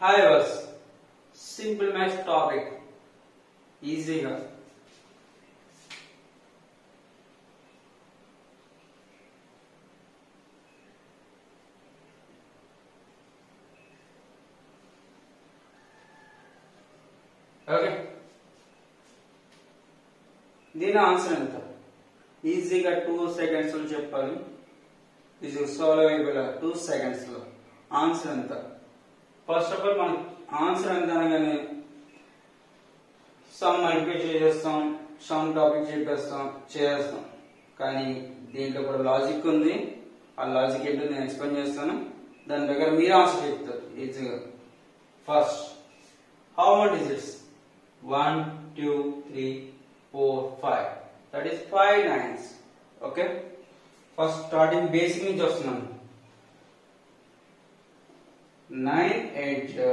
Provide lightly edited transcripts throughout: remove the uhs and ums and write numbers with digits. हाय बस simple maths topic easy है। Okay దీని ఆన్సర్ ఎంత ఈజీగా 2 సెకండ్స్ లో చెప్పాలి ఇది సాల్వబుల్ 2 సెకండ్స్ లో ఆన్సర్ ఎంత ఫస్ట్ ఆఫ్ ఆల్ మనం ఆన్సర్ అందానగానే సమ్ మల్టిప్లై చేస్తాం సమ్ టాపిక్ చేస్తాం కానీ దీంట్లో కూడా లాజిక్ ఉంది ఆ లాజిక్ ఏంటో నేను ఎక్స్‌ప్లెయిన్ చేస్తాను దాని దగ్గర మీరు ఆన్సర్ చెప్తారు ఈజీగా first how much digits 1 2 3 4 5 that is 5 nines okay first starting basic నుంచి వస్తున్నాం 9 8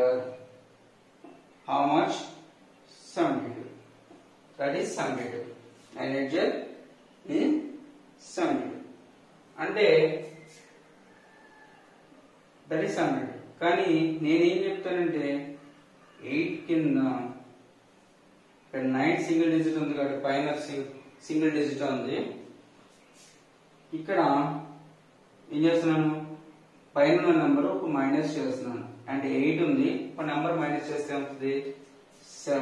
how much 72 that is 72 9 8 is 72 అంటే that is 72 కానీ నేను ఏం చెప్తానంటే 8 కింద 9 సింగిల్ డిజిట్ ఉంది కాబట్టి పైన సింగిల్ డిజిట్ ఉంది ఇక్కడ ఏం చేస్తున్నాను పైన ఉన్న నంబర్ ఒక మైనస్ చేస్తున్నాను అంటే 8 ఉంది ఒక నంబర్ మైనస్ చేస్తే ఏమవుతుంది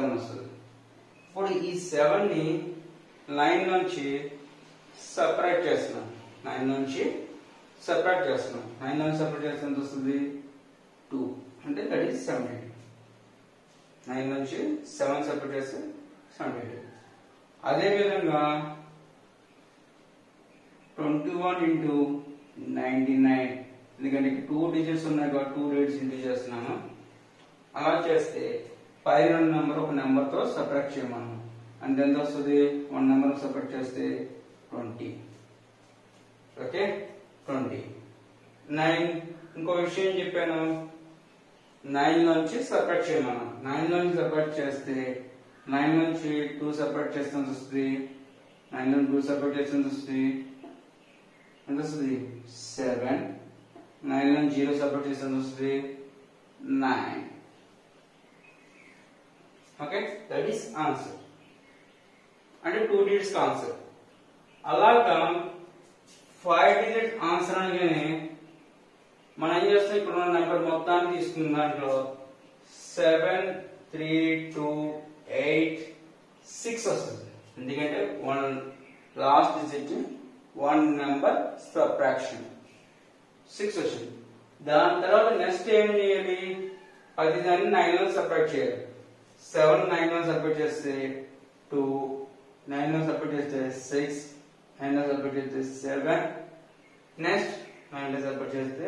7 వస్తుంది ఇప్పుడు ఈ 7 ని లైన్ నుంచి సెపరేట్ చేస్తున్నాను 9 నుంచి సెపరేట్ చేస్తున్నాను 9 నుంచి సెపరేట్ చేస్తే ఎంత వస్తుంది 2 అంటే దట్ ఇస్ 7 9 నుంచి 7 సెపరేట్ చేస్తే 72 అదే విధంగా 21 into 99 ఎందుకంటే 2 డిజిట్స్ ఉన్నాయి కాబట్టి 2 రేట్స్ ఇంటూ చేస్తున్నాను అలా చేస్తే పైన నంబర్ ఒక నంబర్ తో సెపరేట్ చేయమను అంటే ఎంత వస్తుంది వన్ నంబర్ సెపరేట్ చేస్తే 20 ఓకే 20 9 ఇంకో విషయం చెప్పాను 9 నుంచి సెపరేట్ చేయమను 9 నుంచి సెపరేట్ చేస్తే 9 నుంచి 2 సెపరేట్ చేస్తే ఎంత వస్తుంది 9 నుంచి 2 సెపరేట్ చేస్తే ఎంత వస్తుంది 7 9 నుంచి 0 సెపరేట్ చేస్తే ఎంత వస్తుంది 9 ఓకే దట్ ఇస్ ఆన్సర్ అంటే 2 డిజిట్స్ ఆన్సర్ అలాగా 5 డిజిట్ ఆన్సర్ అనగానే మనం ఏం చేస్తాం ఇక్కడ ఉన్న నెంబర్ మొత్తాన్ని తీసుకున్న దాంట్లో 7 3 2 8 6 వస్తుంది ఎందుకంటే one last digit one number subtraction 6 వచ్చింది దాని తర్వాత నెక్స్ట్ ఏం చేయాలి 10 దాన్ని 9 లో సబ్ట్రాక్ట్ చేయాలి 7 9 లో సబ్ట్రాక్ట్ చేస్తే 2 9 లో సబ్ట్రాక్ట్ చేస్తే 6 9 లో సబ్ట్రాక్ట్ చేస్తే 7 నెక్స్ట్ 9 లో సబ్ట్రాక్ట్ చేస్తే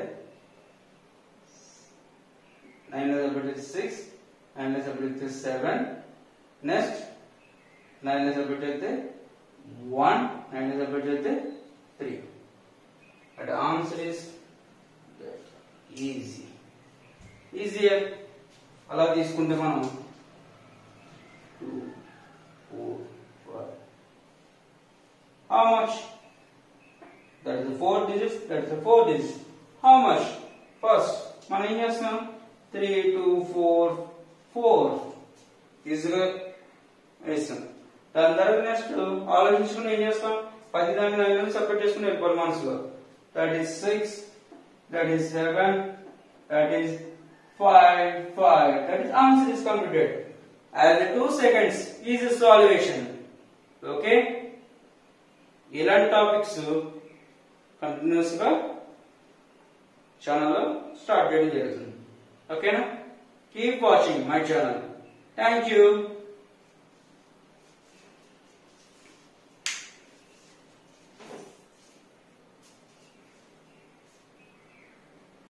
9 లో సబ్ట్రాక్ట్ చేస్తే 6 9 से सब्ट्रैक्ट करते 7 नेक्स्ट 9 से सब्ट्रैक्ट करते 1 9 से सब्ट्रैक्ट करते 3 एंड आंसर इज इजी इजीए అలా తీసుకుంటే మనం 2 4 5 how much that is the 4 digits that's the 4 digits how much first మనం ఏం చేస్తాం 3 2 4 4 is వేస్తాం దాని తర్వాత నెక్స్ట్ ఆలోచించుకుని ఏం చేస్తాం 10 దాన్ని 9 నుంచి సెపరేట్ చేసుకుని వెళ్ళిపోవాలి మనసులో that is 6 that is 7 that is 5 that is answer is completed as 2 seconds easy salvation okay ఇలాంటి టాపిక్స్ కంటిన్యూస్ గా ఛానల్ స్టార్ట్ చేయడం జరుగుతుంది ఓకేనా Keep watching my channel. Thank you.